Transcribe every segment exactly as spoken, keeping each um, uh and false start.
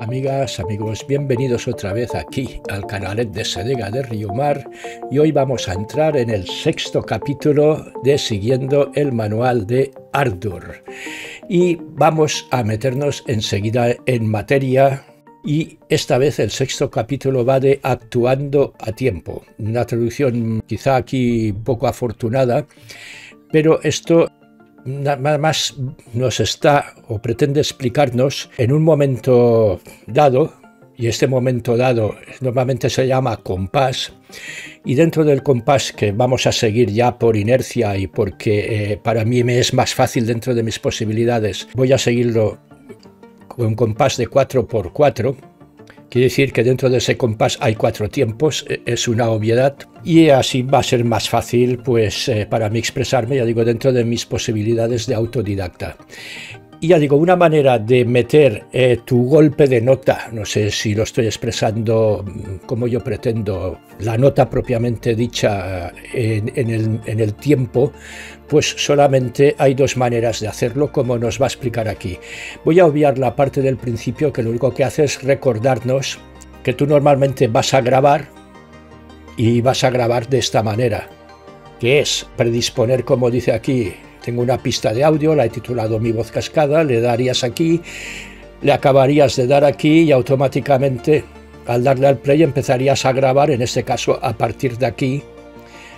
Amigas, amigos, bienvenidos otra vez aquí al canal de Sedega de Riumar, y hoy vamos a entrar en el sexto capítulo de Siguiendo el Manual de Ardour y vamos a meternos enseguida en materia. Y esta vez el sexto capítulo va de actuando a tiempo, una traducción quizá aquí poco afortunada, pero esto nada más nos está o pretende explicarnos en un momento dado, y este momento dado normalmente se llama compás, y dentro del compás que vamos a seguir ya por inercia y porque eh, para mí me es más fácil dentro de mis posibilidades, voy a seguirlo con compás de cuatro por cuatro. Quiere decir que dentro de ese compás hay cuatro tiempos, es una obviedad, y así va a ser más fácil pues eh, para mí expresarme, ya digo, dentro de mis posibilidades de autodidacta. Y ya digo, una manera de meter eh, tu golpe de nota, no sé si lo estoy expresando como yo pretendo, la nota propiamente dicha en, en, el, en el tiempo, pues solamente hay dos maneras de hacerlo, como nos va a explicar aquí. Voy a obviar la parte del principio, que lo único que hace es recordarnos que tú normalmente vas a grabar y vas a grabar de esta manera, que es predisponer, como dice aquí. Tengo una pista de audio, la he titulado Mi voz cascada, le darías aquí, le acabarías de dar aquí y automáticamente al darle al play empezarías a grabar, en este caso a partir de aquí,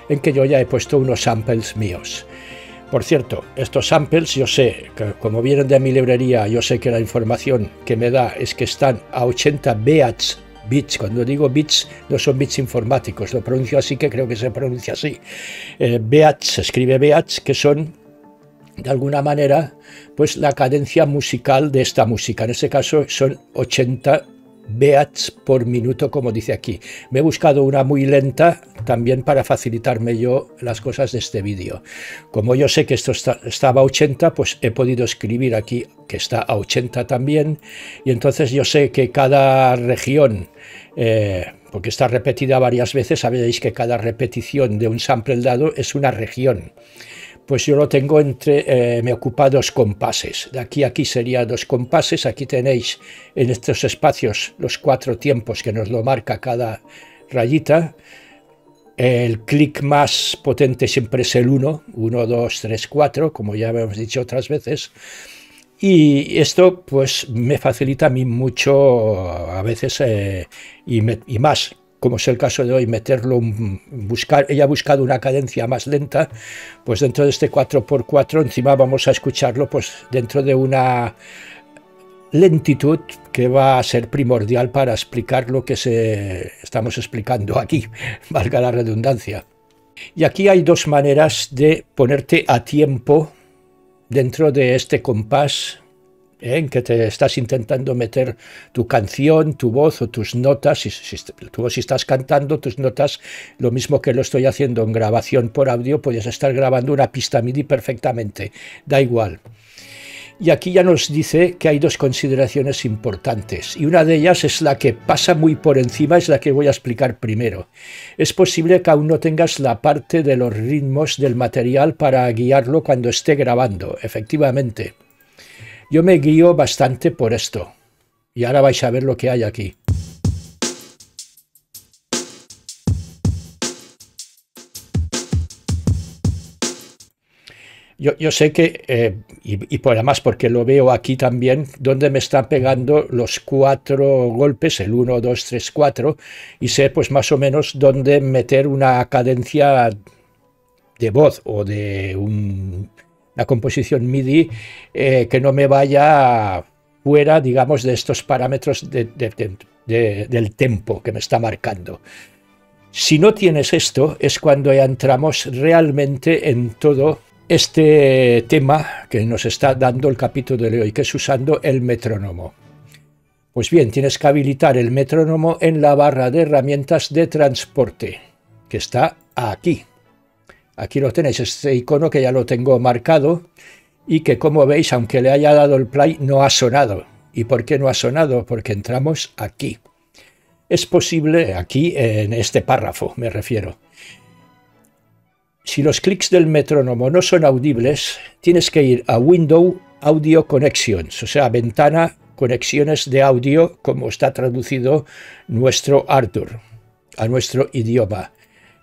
en que yo ya he puesto unos samples míos. Por cierto, estos samples yo sé, que como vienen de mi librería, yo sé que la información que me da es que están a ochenta beats. Bits, cuando digo bits no son bits informáticos, lo pronuncio así que creo que se pronuncia así. Eh, beats, se escribe beats, que son de alguna manera pues la cadencia musical de esta música, en este caso son ochenta beats por minuto, como dice aquí. Me he buscado una muy lenta también para facilitarme yo las cosas de este vídeo. Como yo sé que esto está, estaba a ochenta, pues he podido escribir aquí que está a ochenta también, y entonces yo sé que cada región, eh, porque está repetida varias veces, sabéis que cada repetición de un sample dado es una región. Pues yo lo tengo entre, eh, me ocupa dos compases, de aquí a aquí sería dos compases, aquí tenéis en estos espacios los cuatro tiempos que nos lo marca cada rayita, el clic más potente siempre es el uno, uno, dos, tres, cuatro, como ya hemos dicho otras veces, y esto pues me facilita a mí mucho a veces eh, y, me, y más. Como es el caso de hoy, meterlo, buscar, ella ha buscado una cadencia más lenta, pues dentro de este cuatro por cuatro encima vamos a escucharlo pues dentro de una lentitud que va a ser primordial para explicar lo que se estamos explicando aquí, valga la redundancia. Y aquí hay dos maneras de ponerte a tiempo dentro de este compás, en que te estás intentando meter tu canción, tu voz o tus notas, si, si, tú si estás cantando tus notas, lo mismo que lo estoy haciendo en grabación por audio, puedes estar grabando una pista MIDI perfectamente, da igual. Y aquí ya nos dice que hay dos consideraciones importantes, y una de ellas es la que pasa muy por encima, es la que voy a explicar primero. Es posible que aún no tengas la parte de los ritmos del material para guiarlo cuando esté grabando, efectivamente. Yo me guío bastante por esto, y ahora vais a ver lo que hay aquí. Yo, yo sé que, eh, y, y por además porque lo veo aquí también, donde me están pegando los cuatro golpes, el uno, dos, tres, cuatro, y sé pues más o menos dónde meter una cadencia de voz o de un... la composición MIDI eh, que no me vaya fuera, digamos, de estos parámetros de, de, de, de, del tempo que me está marcando. Si no tienes esto, es cuando ya entramos realmente en todo este tema que nos está dando el capítulo de hoy, que es usando el metrónomo. Pues bien, tienes que habilitar el metrónomo en la barra de herramientas de transporte, que está aquí. Aquí lo tenéis, este icono que ya lo tengo marcado y que, como veis, aunque le haya dado el play, no ha sonado. ¿Y por qué no ha sonado? Porque entramos aquí. Es posible, aquí en este párrafo me refiero. Si los clics del metrónomo no son audibles, tienes que ir a Window Audio Connections, o sea, ventana conexiones de audio, como está traducido nuestro Ardour a nuestro idioma,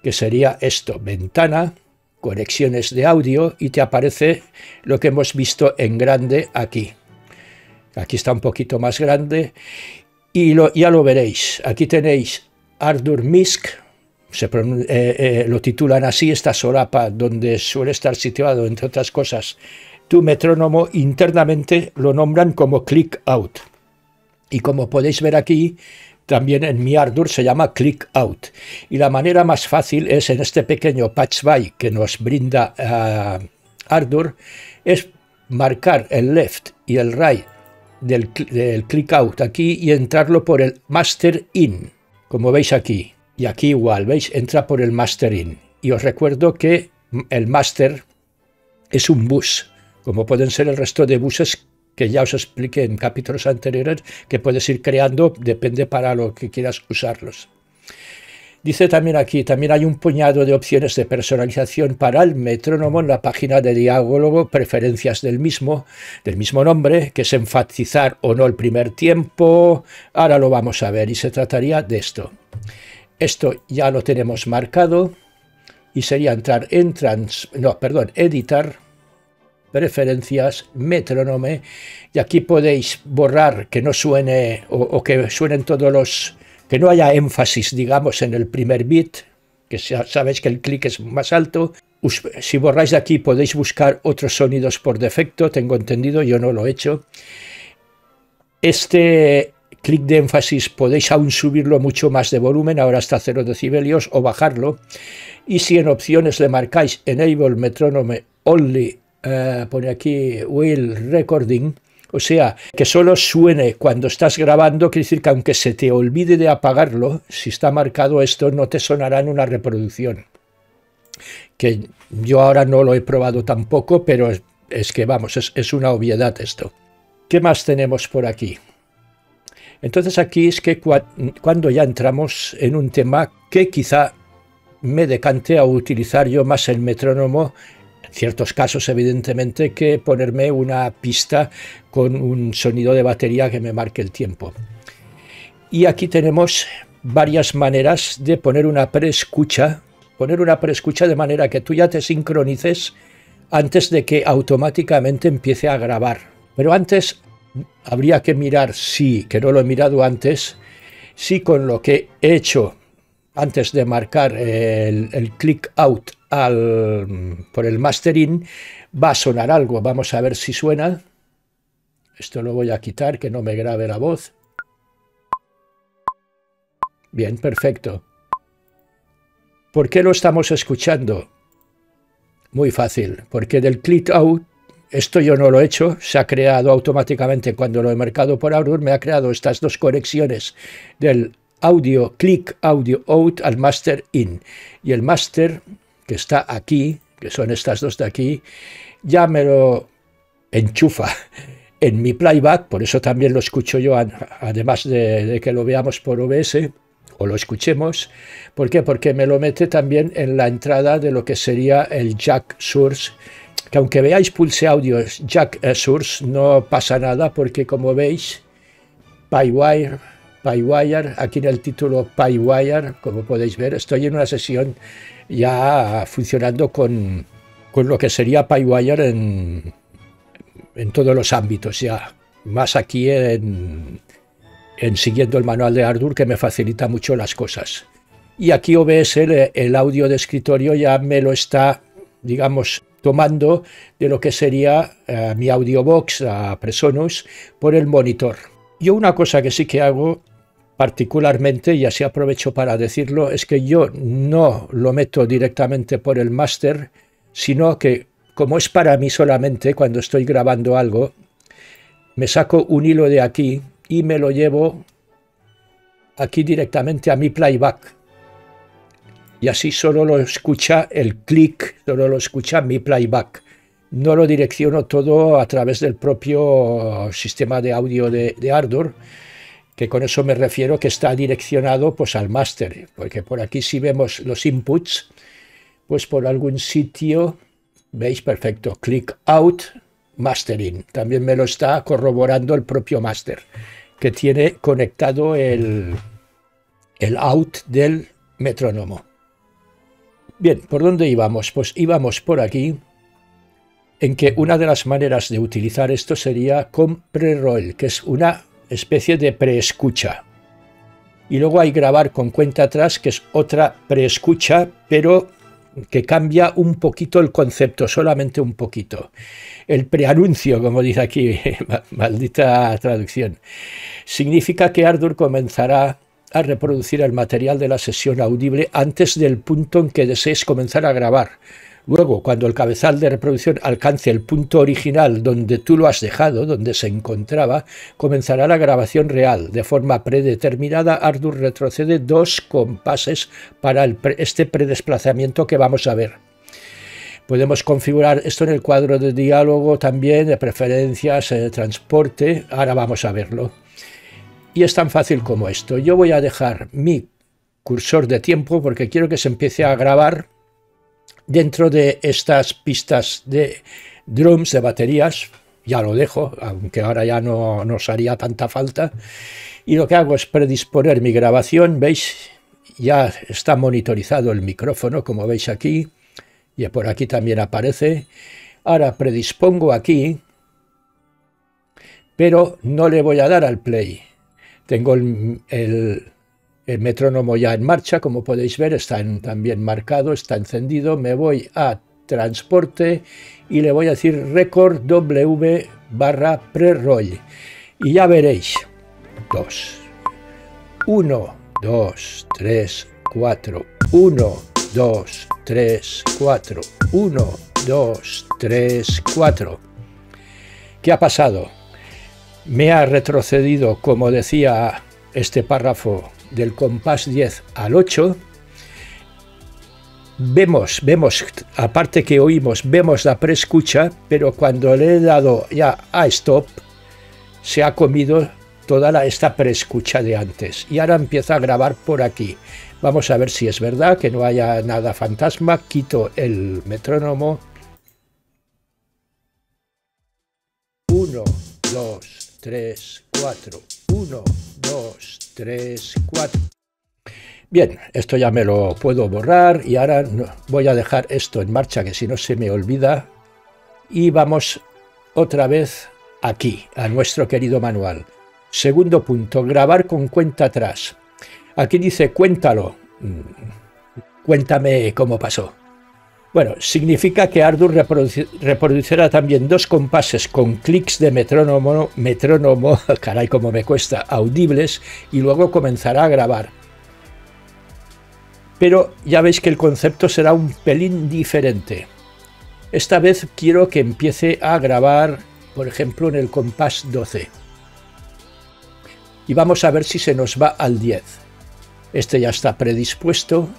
que sería esto, ventana, conexiones de audio, y te aparece lo que hemos visto en grande aquí. Aquí está un poquito más grande y lo, ya lo veréis. Aquí tenéis Ardour M I S C, se pronun- eh, eh, lo titulan así, esta solapa donde suele estar situado, entre otras cosas, tu metrónomo. Internamente lo nombran como Click Out. Y como podéis ver aquí, también en mi Ardour se llama Click Out. Y la manera más fácil es en este pequeño patch by que nos brinda uh, Ardour, es marcar el left y el right del, del Click Out aquí y entrarlo por el Master In, como veis aquí. Y aquí igual, veis, entra por el Master In. Y os recuerdo que el Master es un bus, como pueden ser el resto de buses que ya os expliqué en capítulos anteriores, que puedes ir creando, depende para lo que quieras usarlos. Dice también aquí, también hay un puñado de opciones de personalización para el metrónomo en la página de diálogo, preferencias del mismo, del mismo nombre, que es enfatizar o no el primer tiempo. Ahora lo vamos a ver y se trataría de esto. Esto ya lo tenemos marcado y sería entrar en trans, no, perdón, editar, preferencias, metrónome, y aquí podéis borrar que no suene o, o que suenen todos los, que no haya énfasis, digamos, en el primer bit, que sea, sabéis que el clic es más alto. Us, si borráis de aquí podéis buscar otros sonidos por defecto, tengo entendido, yo no lo he hecho. Este clic de énfasis podéis aún subirlo mucho más de volumen, ahora hasta cero decibelios, o bajarlo. Y si en opciones le marcáis Enable Metronome Only, Uh, pone aquí Will Recording, o sea, que solo suene cuando estás grabando, quiere decir que aunque se te olvide de apagarlo, si está marcado esto, no te sonará en una reproducción. Que yo ahora no lo he probado tampoco, pero es, es que vamos, es, es una obviedad esto. ¿Qué más tenemos por aquí? Entonces aquí es que cua- cuando ya entramos en un tema que quizá me decante a utilizar yo más el metrónomo, en ciertos casos, evidentemente, que ponerme una pista con un sonido de batería que me marque el tiempo. Y aquí tenemos varias maneras de poner una preescucha, poner una preescucha de manera que tú ya te sincronices antes de que automáticamente empiece a grabar. Pero antes habría que mirar, sí, que no lo he mirado antes, sí, con lo que he hecho antes de marcar el, el click out al, por el mastering, va a sonar algo. Vamos a ver si suena. Esto lo voy a quitar, que no me grabe la voz. Bien, perfecto. ¿Por qué lo estamos escuchando? Muy fácil, porque del click out, esto yo no lo he hecho, se ha creado automáticamente cuando lo he marcado por Ardour, me ha creado estas dos conexiones del audio click, audio out al master in, y el master que está aquí, que son estas dos de aquí, ya me lo enchufa en mi playback, por eso también lo escucho yo, además de, de que lo veamos por O B S o lo escuchemos. ¿Por qué? Porque me lo mete también en la entrada de lo que sería el jack source, que aunque veáis Pulse Audio jack source no pasa nada, porque como veis PipeWire, PipeWire, aquí en el título PipeWire, como podéis ver, estoy en una sesión ya funcionando con, con lo que sería PipeWire en, en todos los ámbitos, ya más aquí en, en siguiendo el manual de Ardour, que me facilita mucho las cosas. Y aquí O B S, el, el audio de escritorio, ya me lo está, digamos, tomando de lo que sería eh, mi audio box a Presonus por el monitor. Yo una cosa que sí que hago particularmente, y así aprovecho para decirlo, es que yo no lo meto directamente por el máster, sino que, como es para mí solamente, cuando estoy grabando algo, me saco un hilo de aquí y me lo llevo aquí directamente a mi playback. Y así solo lo escucha el clic, solo lo escucha mi playback. No lo direcciono todo a través del propio sistema de audio de, de Ardour, que con eso me refiero que está direccionado pues al máster, porque por aquí si vemos los inputs, pues por algún sitio, veis perfecto, click out, mastering. También me lo está corroborando el propio máster, que tiene conectado el, el out del metrónomo. Bien, ¿por dónde íbamos? Pues íbamos por aquí, en que una de las maneras de utilizar esto sería con pre-roll, que es una especie de preescucha. Y luego hay grabar con cuenta atrás, que es otra preescucha, pero que cambia un poquito el concepto, solamente un poquito. El preanuncio, como dice aquí, maldita traducción, significa que Ardour comenzará a reproducir el material de la sesión audible antes del punto en que desees comenzar a grabar. Luego, cuando el cabezal de reproducción alcance el punto original donde tú lo has dejado, donde se encontraba, comenzará la grabación real. De forma predeterminada, Ardour retrocede dos compases para el pre este predesplazamiento que vamos a ver. Podemos configurar esto en el cuadro de diálogo también, de preferencias, de transporte. Ahora vamos a verlo. Y es tan fácil como esto. Yo voy a dejar mi cursor de tiempo porque quiero que se empiece a grabar dentro de estas pistas de drums, de baterías. Ya lo dejo, aunque ahora ya no nos haría tanta falta. Y lo que hago es predisponer mi grabación. ¿Veis? Ya está monitorizado el micrófono, como veis aquí. Y por aquí también aparece. Ahora predispongo aquí, pero no le voy a dar al play. Tengo el... el El metrónomo ya en marcha, como podéis ver, está en, también marcado, está encendido. Me voy a transporte y le voy a decir record W barra pre-roll. Y ya veréis. dos, uno, dos, tres, cuatro, uno, dos, tres, cuatro, uno, dos, tres, cuatro. ¿Qué ha pasado? Me ha retrocedido, como decía este párrafo, del compás diez al ocho. Vemos, vemos, aparte que oímos, vemos la preescucha, pero cuando le he dado ya a stop, se ha comido toda la, esta preescucha de antes. Y ahora empieza a grabar por aquí. Vamos a ver si es verdad, que no haya nada fantasma. Quito el metrónomo. uno, dos, tres, cuatro, uno, dos, tres, cuatro. Bien, esto ya me lo puedo borrar y ahora voy a dejar esto en marcha, que si no se me olvida. Y vamos otra vez aquí, a nuestro querido manual. Segundo punto, grabar con cuenta atrás. Aquí dice cuéntalo, cuéntame cómo pasó. Bueno, significa que Ardour reproducirá también dos compases con clics de metrónomo, metrónomo, caray como me cuesta, audibles, y luego comenzará a grabar. Pero ya veis que el concepto será un pelín diferente. Esta vez quiero que empiece a grabar, por ejemplo, en el compás doce. Y vamos a ver si se nos va al diez. Este ya está predispuesto.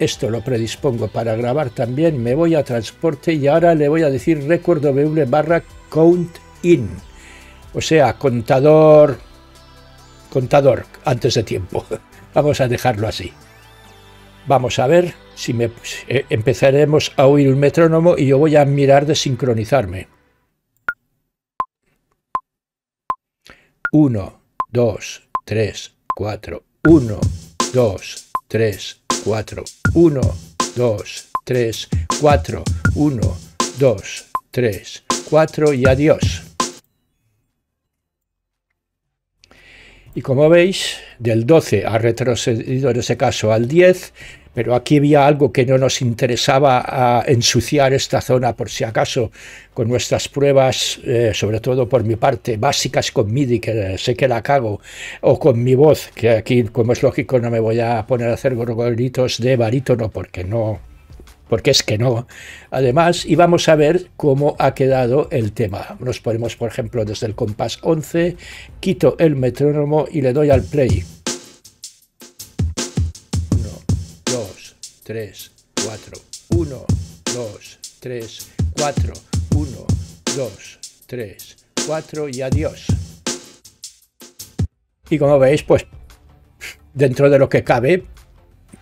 Esto lo predispongo para grabar también, me voy a transporte y ahora le voy a decir record W barra count in, o sea, contador, contador antes de tiempo. Vamos a dejarlo así. Vamos a ver si me, eh, empezaremos a oír un metrónomo y yo voy a mirar de sincronizarme. uno, dos, tres, cuatro, uno, dos, tres, cuatro, uno, dos, tres, cuatro, uno, dos, tres, cuatro y adiós. Y como veis, del doce ha retrocedido en ese caso al diez, pero aquí había algo que no nos interesaba a ensuciar esta zona por si acaso con nuestras pruebas, eh, sobre todo por mi parte, básicas con MIDI, que sé que la cago, o con mi voz, que aquí, como es lógico, no me voy a poner a hacer gorgoritos de barítono porque no, porque es que no. Además, y vamos a ver cómo ha quedado el tema. Nos ponemos, por ejemplo, desde el compás once, quito el metrónomo y le doy al play. uno, dos, tres, cuatro, uno, dos, tres, cuatro, uno, dos, tres, cuatro y adiós. Y como veis, pues dentro de lo que cabe,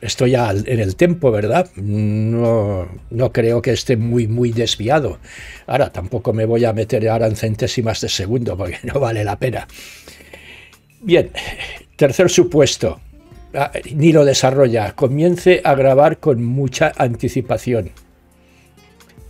estoy ya en el tempo, ¿verdad? No, no creo que esté muy, muy desviado. Ahora, tampoco me voy a meter ahora en centésimas de segundo, porque no vale la pena. Bien, tercer supuesto. Ah, ni lo desarrolla. Comience a grabar con mucha anticipación.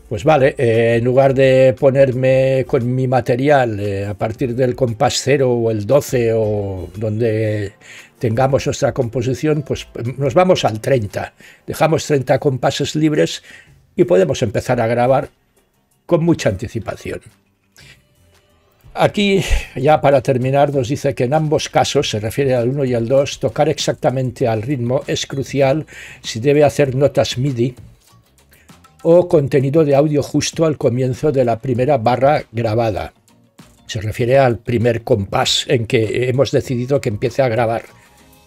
Pues vale, eh, en lugar de ponerme con mi material eh, a partir del compás cero o el doce o donde tengamos nuestra composición, pues nos vamos al treinta. Dejamos treinta compases libres y podemos empezar a grabar con mucha anticipación. Aquí, ya para terminar, nos dice que en ambos casos, se refiere al uno y al dos, tocar exactamente al ritmo es crucial si debe hacer notas MIDI o contenido de audio justo al comienzo de la primera barra grabada. Se refiere al primer compás en que hemos decidido que empiece a grabar,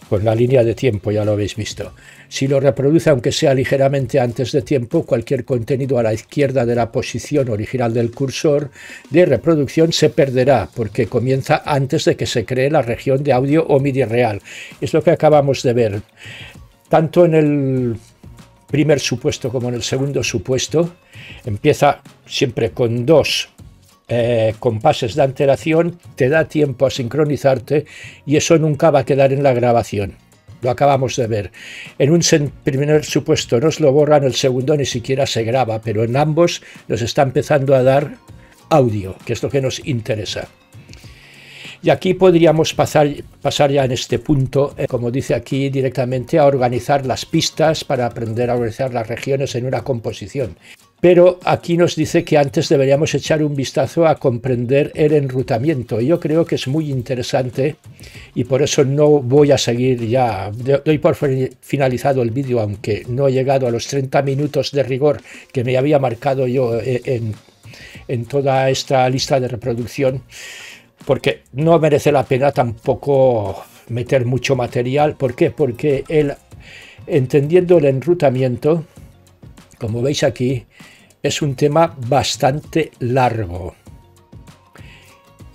con la línea de tiempo, ya lo habéis visto. Si lo reproduce, aunque sea ligeramente antes de tiempo, cualquier contenido a la izquierda de la posición original del cursor de reproducción se perderá, porque comienza antes de que se cree la región de audio o MIDI real. Es lo que acabamos de ver. Tanto en el primer supuesto como en el segundo supuesto, empieza siempre con dos Eh, compases de antelación, te da tiempo a sincronizarte y eso nunca va a quedar en la grabación. Lo acabamos de ver. En un primer supuesto nos lo borran, el segundo ni siquiera se graba, pero en ambos nos está empezando a dar audio, que es lo que nos interesa. Y aquí podríamos pasar, pasar ya en este punto, eh, como dice aquí, directamente a organizar las pistas para aprender a organizar las regiones en una composición. Pero aquí nos dice que antes deberíamos echar un vistazo a comprender el enrutamiento. Yo creo que es muy interesante y por eso no voy a seguir ya. Doy por finalizado el vídeo, aunque no he llegado a los treinta minutos de rigor que me había marcado yo en, en toda esta lista de reproducción, porque no merece la pena tampoco meter mucho material. ¿Por qué? Porque el, entendiendo el enrutamiento, como veis aquí, es un tema bastante largo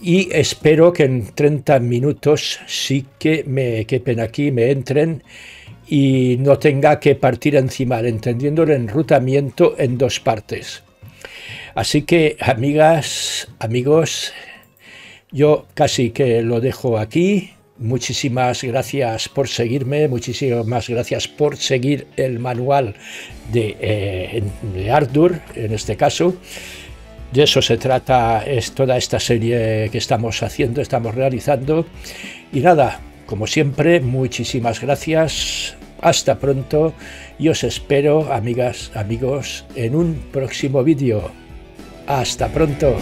y espero que en treinta minutos sí que me quepen aquí, me entren y no tenga que partir encima, entendiendo el enrutamiento en dos partes. Así que, amigas, amigos, yo casi que lo dejo aquí. Muchísimas gracias por seguirme, muchísimas gracias por seguir el manual de, eh, de Ardour, en este caso. De eso se trata es toda esta serie que estamos haciendo, estamos realizando. Y nada, como siempre, muchísimas gracias, hasta pronto y os espero, amigas, amigos, en un próximo vídeo. ¡Hasta pronto!